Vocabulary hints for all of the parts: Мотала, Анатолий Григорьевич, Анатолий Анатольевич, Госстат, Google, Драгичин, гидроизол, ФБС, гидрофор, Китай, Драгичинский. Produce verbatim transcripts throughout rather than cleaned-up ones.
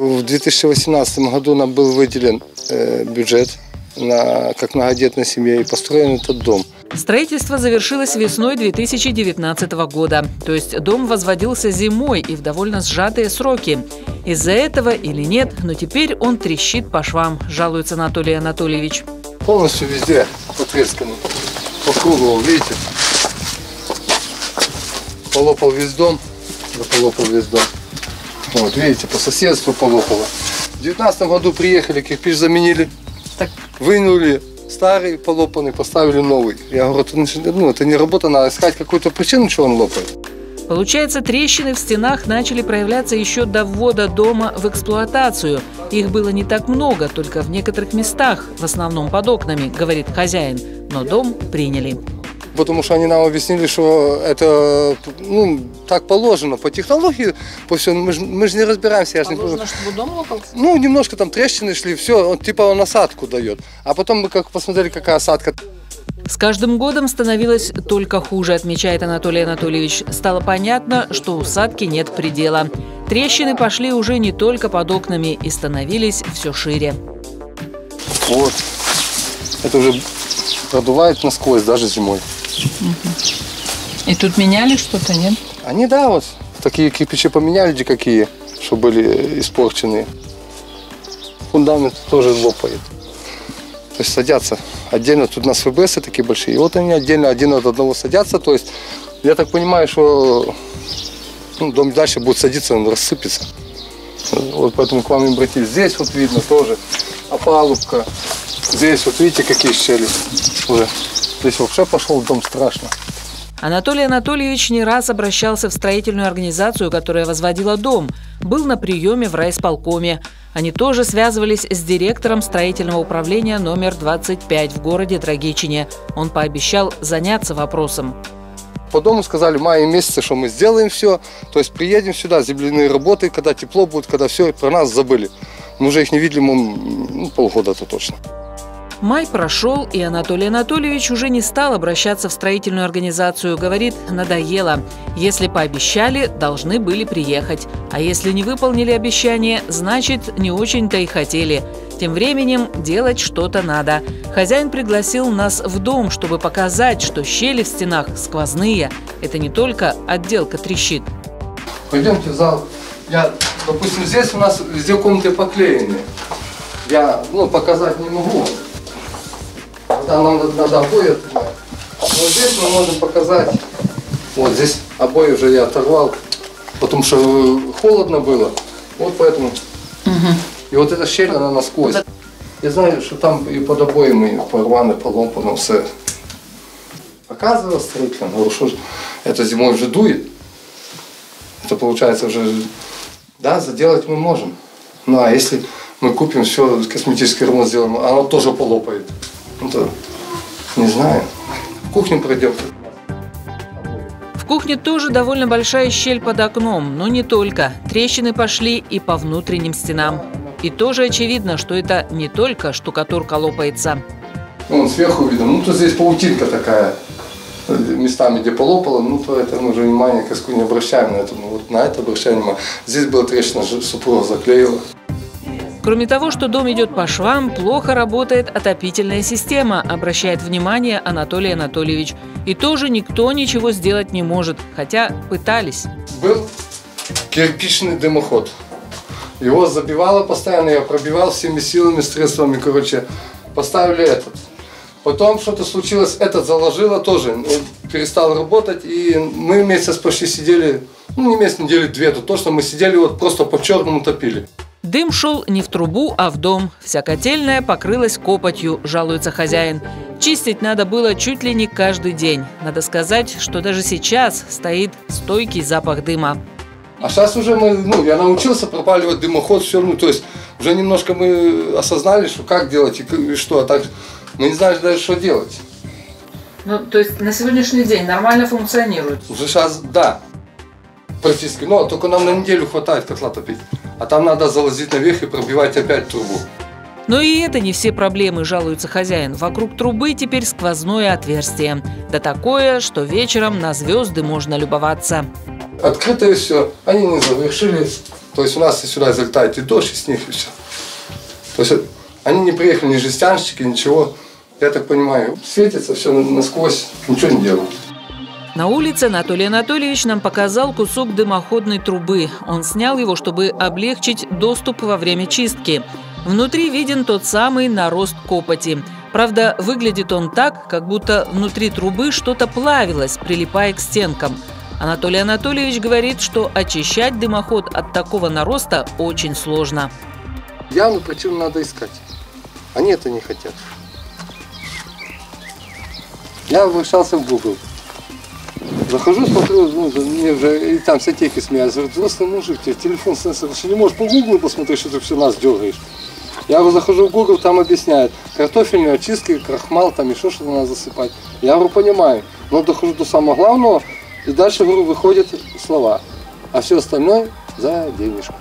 В две тысячи восемнадцатом году нам был выделен бюджет на, как многодетная семья, и построен этот дом. Строительство завершилось весной две тысячи девятнадцатого года. То есть дом возводился зимой и в довольно сжатые сроки. Из-за этого или нет, но теперь он трещит по швам, жалуется Анатолий Анатольевич. Полностью везде потрескано, по кругу, видите? Полопал весь дом, да полопал весь дом. Вот, видите, по соседству полопало. В две тысячи девятнадцатом году приехали, кирпич заменили, так. Вынули старый полопанный, поставили новый. Я говорю, это, ну, это не работа, надо искать какую-то причину, чего он лопает. Получается, трещины в стенах начали проявляться еще до ввода дома в эксплуатацию. Их было не так много, только в некоторых местах, в основном под окнами, говорит хозяин. Но дом приняли. Потому что они нам объяснили, что это, ну, так положено по технологии, по всему. Мы же мы же не разбираемся. Я положено, же не... чтобы дом лопался? Ну, немножко там трещины шли, все, он, типа он осадку дает. А потом мы как посмотрели, какая осадка. С каждым годом становилось только хуже, отмечает Анатолий Анатольевич. Стало понятно, что усадки нет предела. Трещины пошли уже не только под окнами и становились все шире. Вот, это уже продувает насквозь, даже зимой. И тут меняли что-то, нет? Они, да, вот такие кирпичи поменяли, какие, что были испорчены. Фундамент тоже лопает. То есть садятся отдельно, тут у нас Ф Б С такие большие, и вот они отдельно один от одного садятся. То есть я так понимаю, что, ну, дом дальше будет садиться, он рассыпется. Вот поэтому к вам и обратились. Здесь вот видно тоже опалубка. Здесь вот видите, какие щели уже. Здесь вообще пошел дом страшно. Анатолий Анатольевич не раз обращался в строительную организацию, которая возводила дом. Был на приеме в райисполкоме. Они тоже связывались с директором строительного управления номер двадцать пять в городе Драгичине. Он пообещал заняться вопросом. По дому сказали, в мае месяце, что мы сделаем все. То есть приедем сюда, земляные работы, когда тепло будет, когда все, про нас забыли. Мы уже их не видели, ну, полгода-то точно. Май прошел, и Анатолий Анатольевич уже не стал обращаться в строительную организацию. Говорит, надоело. Если пообещали, должны были приехать. А если не выполнили обещание, значит, не очень-то и хотели. Тем временем делать что-то надо. Хозяин пригласил нас в дом, чтобы показать, что щели в стенах сквозные. Это не только отделка трещит. Пойдемте в зал. Я, допустим, здесь у нас везде комнаты поклеены. Я, ну, показать не могу. Там нам надо обои оторвать. Вот здесь мы можем показать. Вот здесь обои уже я оторвал, потому что холодно было. Вот поэтому. Угу. И вот эта щель, она насквозь. Я знаю, что там и под обои мы порваны, поломпаны, все. Показывал строителям, говорю, что это зимой уже дует. Это получается уже, да, заделать мы можем. Ну а если мы купим все, косметический ремонт сделаем, оно тоже полопает. Не знаю. В кухню пройдем. В кухне тоже довольно большая щель под окном, но не только. Трещины пошли и по внутренним стенам. И тоже очевидно, что это не только штукатурка лопается. Вон сверху видно. Ну то здесь паутинка такая. Местами, где полопало, ну то это мы уже внимание коску не обращаем на это. Ну, вот на это обращаем внимание. Здесь была трещина, супруга заклеила. Кроме того, что дом идет по швам, плохо работает отопительная система, обращает внимание Анатолий Анатольевич. И тоже никто ничего сделать не может, хотя пытались. Был кирпичный дымоход. Его забивало постоянно, я пробивал всеми силами, средствами, короче. Поставили этот. Потом что-то случилось, этот заложило тоже, перестал работать. И мы месяц почти сидели, ну не месяц, недели две, то точно мы сидели, вот просто по-черному топили. Дым шел не в трубу, а в дом. Вся котельная покрылась копотью, жалуется хозяин. Чистить надо было чуть ли не каждый день. Надо сказать, что даже сейчас стоит стойкий запах дыма. А сейчас уже мы, ну, я научился пропаливать дымоход, все равно. То есть уже немножко мы осознали, что как делать и что. А так мы не знали даже, что делать. Ну, то есть на сегодняшний день нормально функционирует? Уже сейчас, да. Практически. Но только нам на неделю хватает котла топить. А там надо залазить наверх и пробивать опять трубу. Но и это не все проблемы, жалуется хозяин. Вокруг трубы теперь сквозное отверстие. Да такое, что вечером на звезды можно любоваться. Открытое все. Они не завершили. То есть у нас сюда залетает и дождь, и снег, и все. То есть они не приехали, ни жестянщики, ничего. Я так понимаю, светится все насквозь, ничего не делают. На улице Анатолий Анатольевич нам показал кусок дымоходной трубы. Он снял его, чтобы облегчить доступ во время чистки. Внутри виден тот самый нарост копоти. Правда, выглядит он так, как будто внутри трубы что-то плавилось, прилипая к стенкам. Анатолий Анатольевич говорит, что очищать дымоход от такого нароста очень сложно. Яму причем надо искать. Они это не хотят. Я обращался в Google. Захожу, смотрю, ну, мне уже и там все техи смеются. Взрослый мужик, тебе телефон сенсор, что не можешь по Google посмотреть, что ты все нас дергаешь. Я вот захожу в Google, там объясняют, картофельные очистки, крахмал, там еще что-то надо засыпать. Я говорю, понимаю, но дохожу до самого главного, и дальше, говорю, выходят слова. А все остальное за денежку.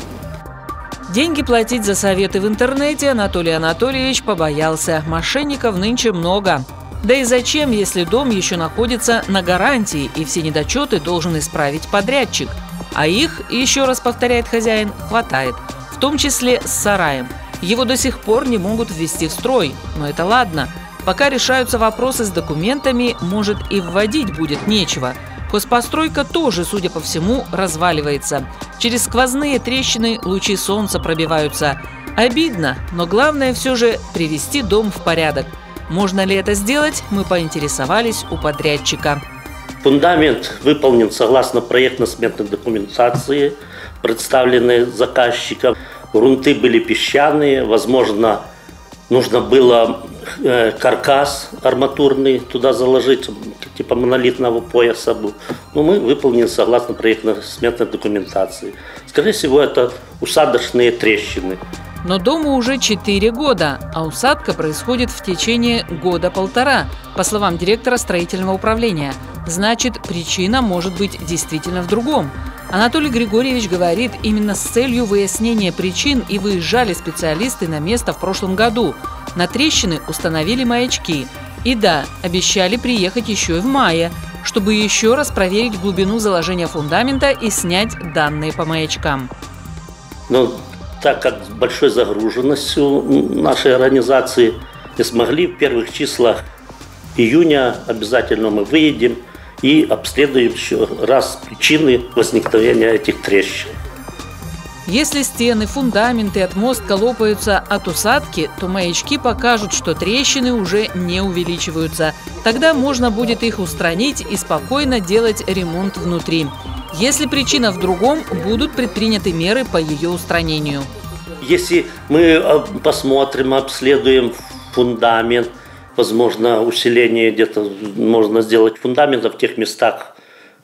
Деньги платить за советы в интернете Анатолий Анатольевич побоялся. Мошенников нынче много. Да и зачем, если дом еще находится на гарантии, и все недочеты должен исправить подрядчик? А их, еще раз повторяет хозяин, хватает. В том числе с сараем. Его до сих пор не могут ввести в строй. Но это ладно. Пока решаются вопросы с документами, может, и вводить будет нечего. Хозпостройка тоже, судя по всему, разваливается. Через сквозные трещины лучи солнца пробиваются. Обидно, но главное все же привести дом в порядок. Можно ли это сделать, мы поинтересовались у подрядчика. Фундамент выполнен согласно проектно-сметной документации, представленной заказчиком. Грунты были песчаные, возможно, нужно было каркас арматурный туда заложить, типа монолитного пояса был. Но мы выполнили согласно проектно-сметной документации. Скорее всего, это усадочные трещины. Но дому уже четыре года, а усадка происходит в течение года-полтора, по словам директора строительного управления. Значит, причина может быть действительно в другом. Анатолий Григорьевич говорит, именно с целью выяснения причин и выезжали специалисты на место в прошлом году. На трещины установили маячки. И да, обещали приехать еще и в мае, чтобы еще раз проверить глубину заложения фундамента и снять данные по маячкам. Но так как с большой загруженностью нашей организации не смогли, в первых числах июня обязательно мы выедем и обследуем еще раз причины возникновения этих трещин. Если стены, фундаменты, отмостка лопаются от усадки, то маячки покажут, что трещины уже не увеличиваются. Тогда можно будет их устранить и спокойно делать ремонт внутри. Если причина в другом, будут предприняты меры по ее устранению. Если мы посмотрим, обследуем фундамент, возможно, усиление где-то можно сделать фундамента в тех местах,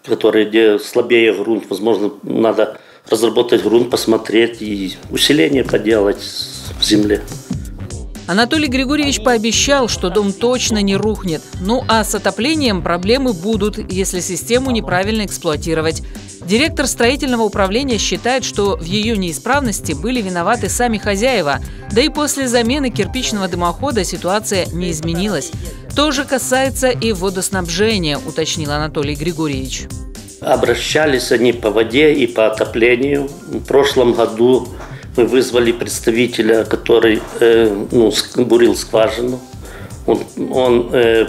которые где слабее грунт, возможно, надо разработать грунт, посмотреть и усиление поделать в земле. Анатолий Григорьевич пообещал, что дом точно не рухнет. Ну а с отоплением проблемы будут, если систему неправильно эксплуатировать. Директор строительного управления считает, что в ее неисправности были виноваты сами хозяева. Да и после замены кирпичного дымохода ситуация не изменилась. То же касается и водоснабжения, уточнил Анатолий Григорьевич. Обращались они по воде и по отоплению. В прошлом году мы вызвали представителя, который э, ну, бурил скважину. Он, он э,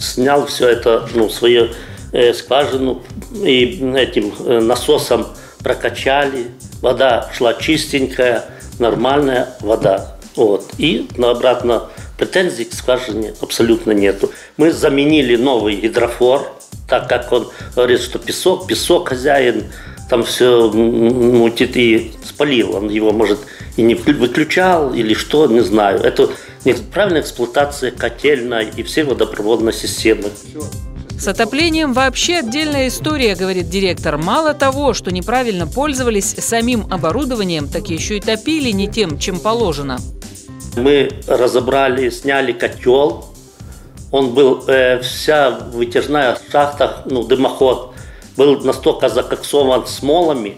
снял все это, ну, свою э, скважину и этим э, насосом прокачали. Вода шла чистенькая, нормальная вода. Вот. И ну, обратно претензий к скважине абсолютно нету. Мы заменили новый гидрофор, так как он говорит, что песок, песок хозяин, там все мутит и спалил. Он его, может, и не выключал или что, не знаю. Это неправильная эксплуатация котельной и всей водопроводной системы. С отоплением вообще отдельная история, говорит директор. Мало того, что неправильно пользовались самим оборудованием, так еще и топили не тем, чем положено. Мы разобрали, сняли котел. Он был, э, вся вытяжная шахта, ну, дымоход, был настолько закоксован смолами,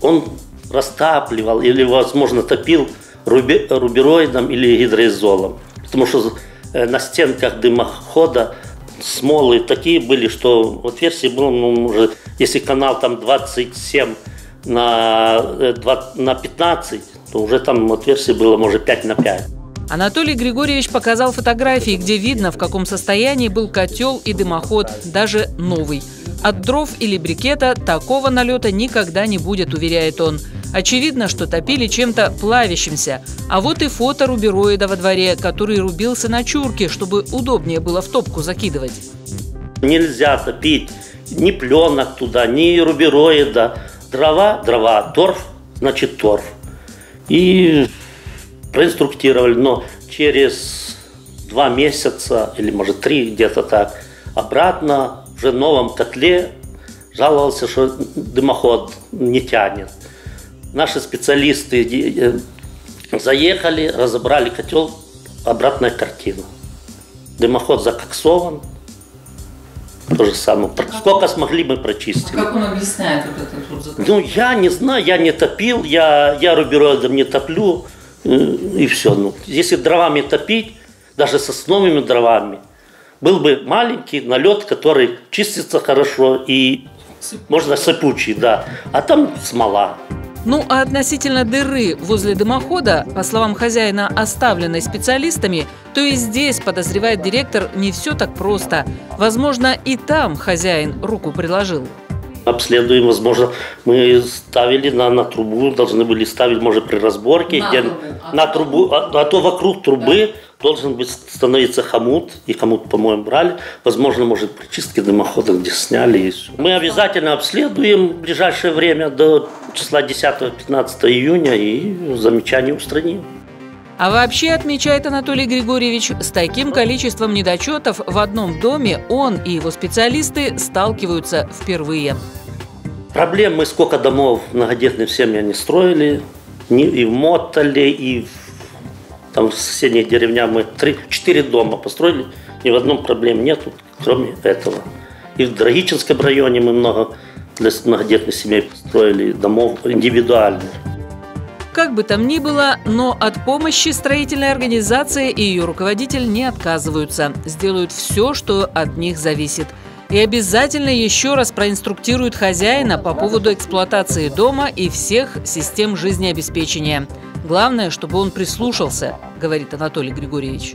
он растапливал или, возможно, топил руби, рубероидом или гидроизолом. Потому что э, на стенках дымохода смолы такие были, что в отверстии было, ну, уже, если канал там двадцать семь на, на пятнадцать, то уже там отверстие было, может, пять на пять. Анатолий Григорьевич показал фотографии, где видно, в каком состоянии был котел и дымоход, даже новый. От дров или брикета такого налета никогда не будет, уверяет он. Очевидно, что топили чем-то плавящимся. А вот и фото рубероида во дворе, который рубился на чурке, чтобы удобнее было в топку закидывать. Нельзя топить ни пленок туда, ни рубероида. Дрова – дрова, торф – значит торф. И проинструктировали, но через два месяца, или может три, где-то так, обратно уже в новом котле жаловался, что дымоход не тянет. Наши специалисты заехали, разобрали котел, обратная картина. Дымоход закоксован, то же самое. Сколько смогли, мы прочистили. А как он объясняет вот это? Ну, я не знаю, я не топил, я, я рубероидом не топлю, и все. Ну, если дровами топить, даже сосновыми дровами, был бы маленький налет, который чистится хорошо и, можно, сыпучий, да, а там смола. Ну а относительно дыры возле дымохода, по словам хозяина, оставленной специалистами, то и здесь, подозревает директор, не все так просто. Возможно, и там хозяин руку приложил. Обследуем, возможно, мы ставили на, на трубу, должны были ставить, может, при разборке, на, где, а, на трубу, а, а то вокруг трубы, да, должен быть становиться хомут, и хомут, по-моему, брали, возможно, может, при чистке дымохода, где сняли, и все. Мы обязательно обследуем в ближайшее время до числа десятого-пятнадцатого июня и замечания устраним. А вообще, отмечает Анатолий Григорьевич, с таким количеством недочетов в одном доме он и его специалисты сталкиваются впервые. Проблем мы сколько домов многодетных семьи не строили, и в Мотале, и в, там, в соседних деревнях мы три-четыре дома построили, ни в одном проблем нету, кроме этого. И в Драгичинском районе мы много для многодетных семей построили домов индивидуальных. Как бы там ни было, но от помощи строительной организации и ее руководитель не отказываются. Сделают все, что от них зависит. И обязательно еще раз проинструктируют хозяина по поводу эксплуатации дома и всех систем жизнеобеспечения. Главное, чтобы он прислушался, говорит Анатолий Григорьевич.